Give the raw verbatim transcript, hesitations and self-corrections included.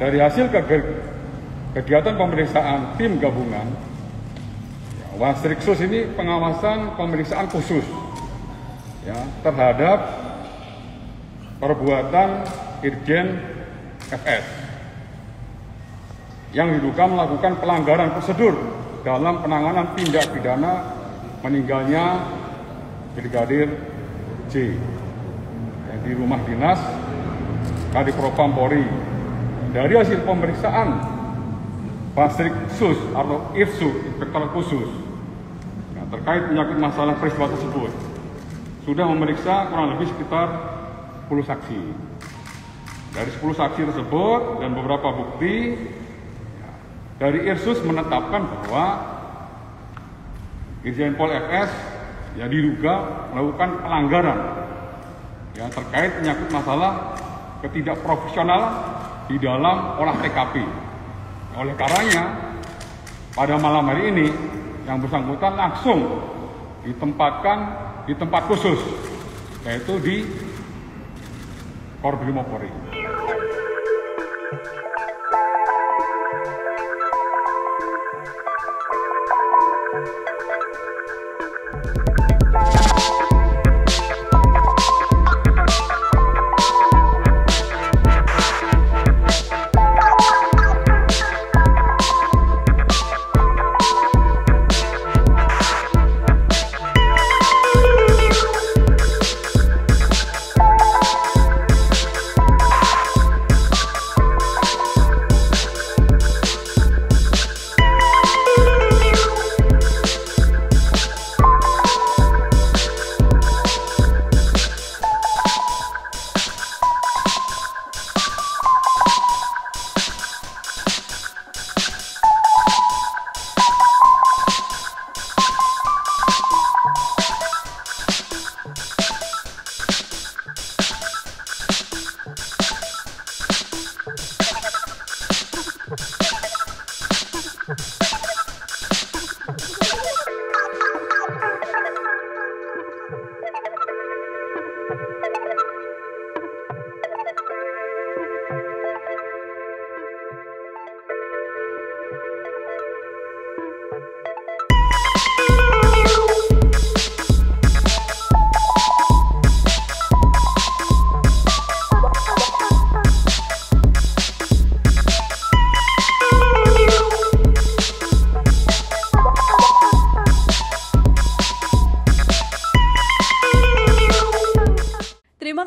Dari hasil kegiatan pemeriksaan tim gabungan, ya, Wasriksus ini pengawasan pemeriksaan khusus ya, terhadap perbuatan Irjen F S yang diduga melakukan pelanggaran prosedur dalam penanganan tindak pidana meninggalnya Brigadir J yang di rumah dinas Kadiv Propam Polri. Dari hasil pemeriksaan Wasriksus atau Irsus, Inspektor Khusus, nah, terkait menyangkut masalah peristiwa tersebut, sudah memeriksa kurang lebih sekitar sepuluh saksi. Dari sepuluh saksi tersebut dan beberapa bukti, ya, dari Irsus menetapkan bahwa Irjen Pol F S ya, diduga melakukan pelanggaran yang terkait menyangkut masalah ketidakprofesional di dalam olah T K P. Oleh karenanya, pada malam hari ini yang bersangkutan langsung ditempatkan di tempat khusus, yaitu di Korps Brimob Polri. Terima